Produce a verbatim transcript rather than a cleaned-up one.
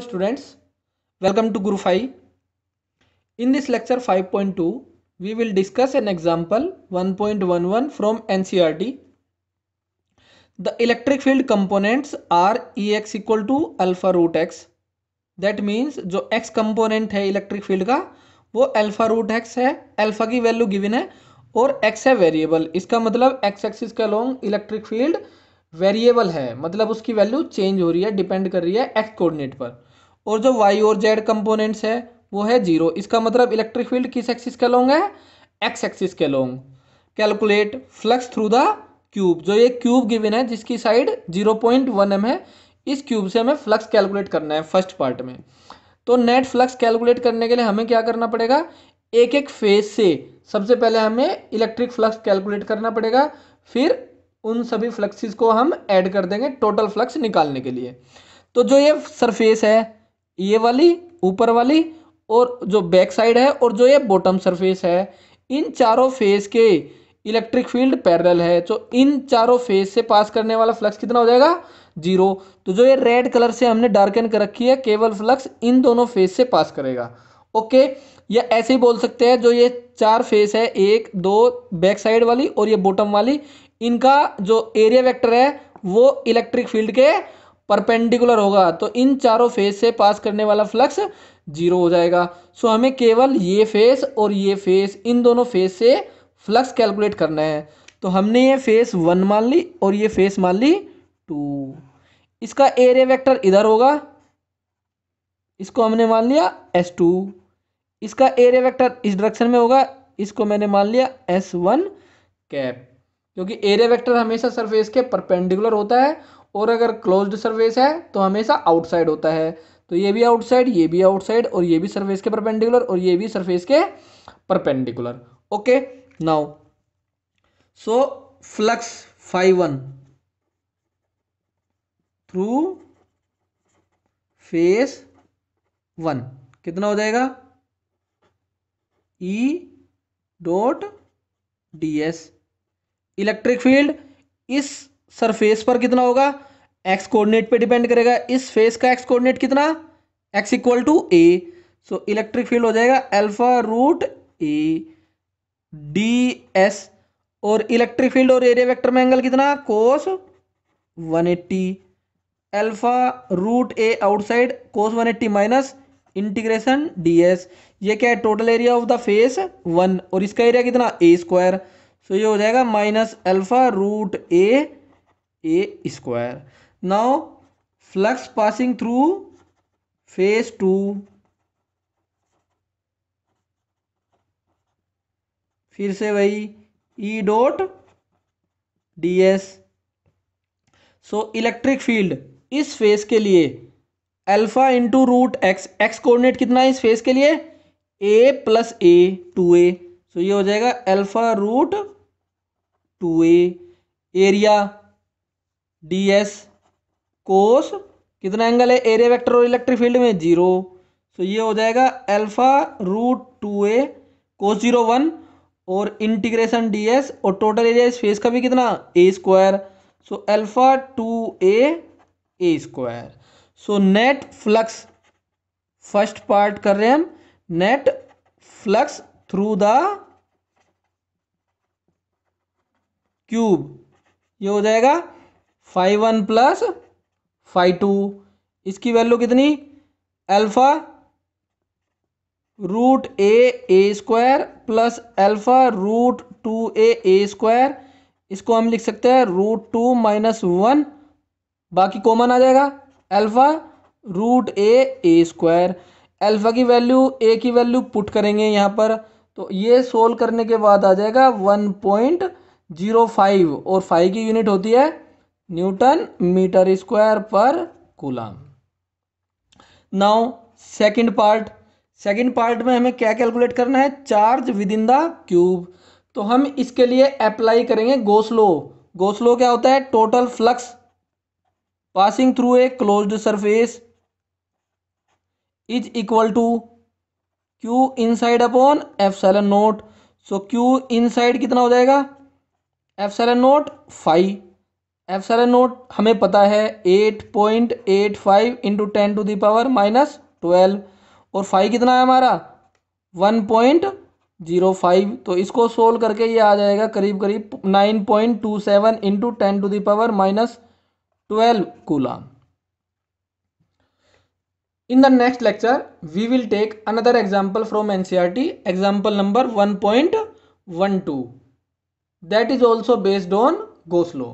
Hello students, welcome to Guru five. In this lecture five point two, we will discuss an example one point one one from N C E R T. The electric field components are E X equal to alpha root x. That means जो x component है electric field का वो alpha root x है, alpha की value given है और x है variable. इसका मतलब x axis के along electric field वेरिएबल है, मतलब उसकी वैल्यू चेंज हो रही है, डिपेंड कर रही है एक्स कोऑर्डिनेट पर. और जो वाई और जेड कंपोनेंट्स है वो है जीरो. इसका मतलब इलेक्ट्रिक फील्ड किस एक्सिस के लॉन्ग है? एक्स एक्सिस के long. Calculate flux through the cube. जो ये क्यूब गिवन है जिसकी side zero point one M है, इस क्यूब से हमें फ्लक्स कैलकुलेट करना है फर्स्ट पार्ट में. तो नेट फ्लक्स कैलकुलेट करने के लिए हमें क्या करना पड़ेगा? एक एक फेज से सबसे पहले हमें इलेक्ट्रिक फ्लक्स कैलकुलेट करना पड़ेगा, फिर उन सभी फ्लक्सेस को हम ऐड कर देंगे टोटल फ्लक्स निकालने के लिए. तो जो ये सरफेस है, ये वाली ऊपर वाली और जो बैक साइड है और जो ये बॉटम सरफेस है, इन चारों फेस के इलेक्ट्रिक फील्ड पैरेलल है. तो इन चारों फेस से पास करने वाला फ्लक्स कितना हो जाएगा? जीरो. तो जो ये रेड कलर से हमने डार्कन कर रखी है, केवल फ्लक्स इन दोनों फेस से पास करेगा. ओके, या ऐसे ही बोल सकते हैं जो ये चार फेस है, एक दो बैक साइड वाली और ये बॉटम वाली, इनका जो एरिया वेक्टर है वो इलेक्ट्रिक फील्ड के परपेंडिकुलर होगा. तो इन चारों फेज से पास करने वाला फ्लक्स जीरो हो जाएगा. सो हमें केवल ये फेज और ये फेज, इन दोनों फेज से फ्लक्स कैलकुलेट करना है. तो हमने ये फेज वन मान ली और ये फेज मान ली टू. इसका एरिया वेक्टर इधर होगा, इसको हमने मान लिया एस टू. इसका एरिया वेक्टर इस डायरेक्शन में होगा, इसको मैंने मान लिया एस वन कैप, क्योंकि एरिया वेक्टर हमेशा सरफेस के परपेंडिकुलर होता है और अगर क्लोज्ड सरफेस है तो हमेशा आउटसाइड होता है. तो ये भी आउटसाइड, ये भी आउटसाइड और ये भी सरफेस के परपेंडिकुलर और ये भी सरफेस के perpendicular. Okay, now so flux phi one through face one कितना हो जाएगा? E dot D S. Electric field इस सरफेस पर कितना होगा? एक्स कोऑर्डिनेट पे डिपेंड करेगा. इस फेस का एक्स कोऑर्डिनेट कितना? X equal to A. So electric field हो जाएगा alpha root A D S. और इलेक्ट्रिक फील्ड और एरिया वेक्टर में एंगल कितना? Cos one eighty. Alpha root A outside, cos one eighty minus integration D S. ये क्या है? Total area of the face one और इसका एरिया कितना? A square. सो so, ये हो जाएगा minus alpha root A A square. Now flux passing through face two. फिर से वही E dot D S. So electric field इस फेज के लिए alpha into root X. X coordinate कितना है इस फेज के लिए? ए प्लस ए टू ए. सो ये हो जाएगा alpha root two A. Area D S cos कितना एंगल है एरिया वेक्टर और इलेक्ट्रिक फील्ड में? जीरो. सो ये हो जाएगा alpha root two A cos zero one और इंटीग्रेशन डी एस. और टोटल एरिया इस फेस का भी कितना? A square. So alpha two A A square. So net flux first part कर रहे हैं हम, net flux through the cube. ये हो जाएगा phi one plus phi two. इसकी वैल्यू कितनी? Alpha root A A square plus alpha root two A A square. इसको हम लिख सकते हैं रूट टू माइनस वन, बाकी कॉमन आ जाएगा. Alpha root A A square. Alpha की वैल्यू ए की वैल्यू पुट करेंगे यहाँ पर, तो ये सोल्व करने के बाद आ जाएगा वन पॉइंट जीरो फाइव और फाइव की यूनिट होती है न्यूटन मीटर स्क्वायर पर coulomb. Now second part. Second part में हमें क्या कैलकुलेट करना है? Charge within the cube. तो हम इसके लिए अप्लाई करेंगे गॉस लॉ. गॉस लॉ क्या होता है? Total flux passing through a closed surface is equal to Q inside upon epsilon naught. So Q inside कितना हो जाएगा? Epsilon naught phi. Epsilon naught हमें पता है eight point eight five into ten to the power minus twelve और five कितना है हमारा वन पॉइंट ज़ीरो फाइव। तो इसको सोल्व करके ये आ जाएगा करीब करीब nine point two seven into ten to the power minus twelve coulomb. In the next lecture, we will take another example from N C E R T, example number one point one two. That is also based on Gauss law.